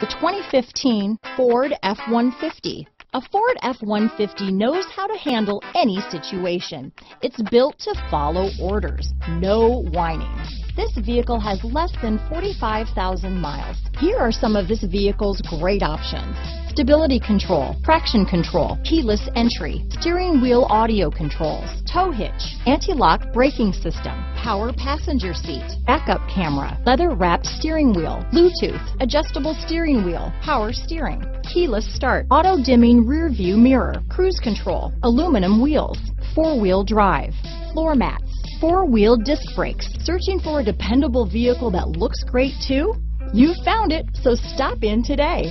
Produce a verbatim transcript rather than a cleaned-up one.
The twenty fifteen Ford F one fifty. A Ford F one fifty knows how to handle any situation. It's built to follow orders, no whining. This vehicle has less than forty-five thousand miles. Here are some of this vehicle's great options: stability control, traction control, keyless entry, steering wheel audio controls, tow hitch, anti-lock braking system, power passenger seat, backup camera, leather-wrapped steering wheel, Bluetooth, adjustable steering wheel, power steering, keyless start, auto-dimming rear view mirror, cruise control, aluminum wheels, four-wheel drive, floor mats, four-wheel disc brakes. Searching for a dependable vehicle that looks great too? You found it, so stop in today.